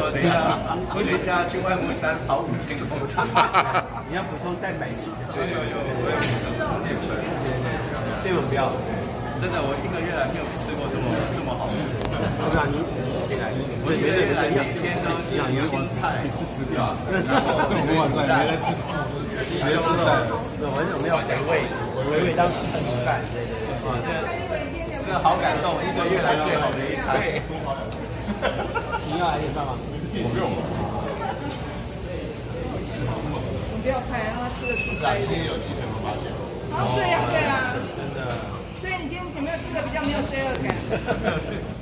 我等一下去外木山跑5000公尺。你要补充蛋白质。对，这种不要。真的，我一个月来没有吃过这么好的。我感觉我一个月来每天都是有青菜，吃掉。然后我怎么没有回味当时的口感？这好感动，一个月来最好的一餐。你要来一份吗？我不用了。你不要拍，让他吃的出来。今天有鸡腿和八戒。哦，对呀，对呀。真的。所以你今天有没有吃的比较没有罪恶感？